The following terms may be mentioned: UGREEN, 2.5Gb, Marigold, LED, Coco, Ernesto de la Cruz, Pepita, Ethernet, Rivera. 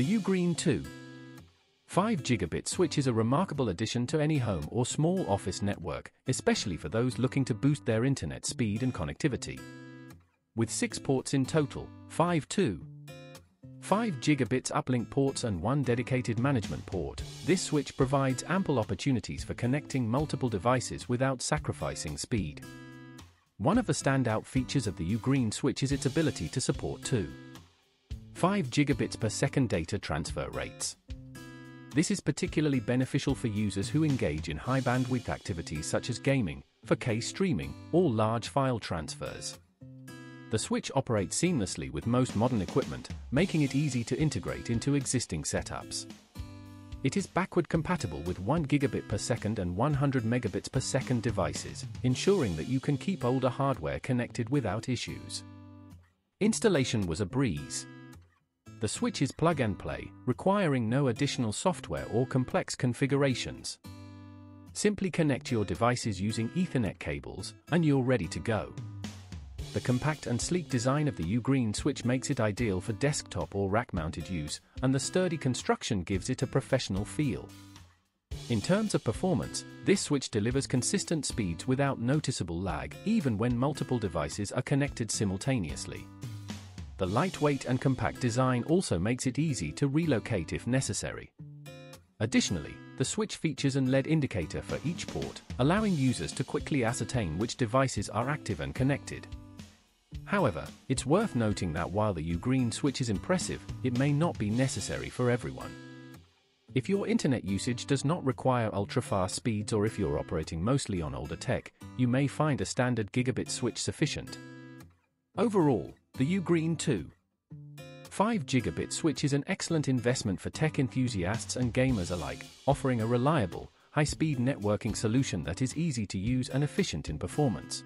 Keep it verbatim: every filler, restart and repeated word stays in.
The UGREEN two five gigabit switch is a remarkable addition to any home or small office network, especially for those looking to boost their internet speed and connectivity. With six ports in total, five two five gigabits uplink ports and one dedicated management port, this switch provides ample opportunities for connecting multiple devices without sacrificing speed. One of the standout features of the UGREEN switch is its ability to support two point five gigabits per second data transfer rates. This is particularly beneficial for users who engage in high-bandwidth activities such as gaming, four K streaming, or large file transfers. The switch operates seamlessly with most modern equipment, making it easy to integrate into existing setups. It is backward compatible with one gigabit per second and one hundred megabits per second devices, ensuring that you can keep older hardware connected without issues. Installation was a breeze. The switch is plug-and-play, requiring no additional software or complex configurations. Simply connect your devices using Ethernet cables, and you're ready to go. The compact and sleek design of the UGREEN switch makes it ideal for desktop or rack-mounted use, and the sturdy construction gives it a professional feel. In terms of performance, this switch delivers consistent speeds without noticeable lag, even when multiple devices are connected simultaneously. The lightweight and compact design also makes it easy to relocate if necessary. Additionally, the switch features an L E D indicator for each port, allowing users to quickly ascertain which devices are active and connected. However, it's worth noting that while the UGREEN switch is impressive, it may not be necessary for everyone. If your internet usage does not require ultra-fast speeds or if you're operating mostly on older tech, you may find a standard gigabit switch sufficient. Overall, the UGREEN two point five gigabit switch is an excellent investment for tech enthusiasts and gamers alike, offering a reliable, high-speed networking solution that is easy to use and efficient in performance.